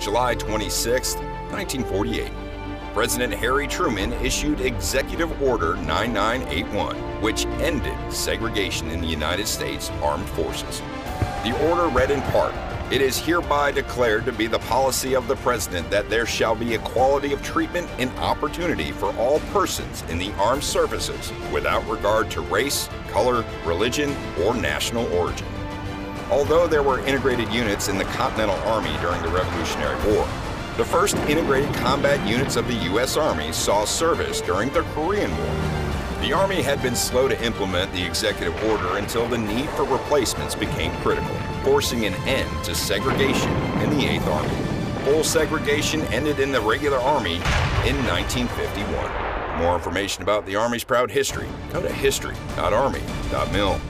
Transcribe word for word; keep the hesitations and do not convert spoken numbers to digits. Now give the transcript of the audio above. July twenty-sixth, nineteen forty-eight, President Harry Truman issued Executive Order nine nine eight one, which ended segregation in the United States Armed Forces. The order read in part, "It is hereby declared to be the policy of the President that there shall be equality of treatment and opportunity for all persons in the armed services without regard to race, color, religion, or national origin." Although there were integrated units in the Continental Army during the Revolutionary War, the first integrated combat units of the U S Army saw service during the Korean War. The Army had been slow to implement the executive order until the need for replacements became critical, forcing an end to segregation in the Eighth Army. Full segregation ended in the regular Army in nineteen fifty-one. For more information about the Army's proud history, go to history dot army dot mil.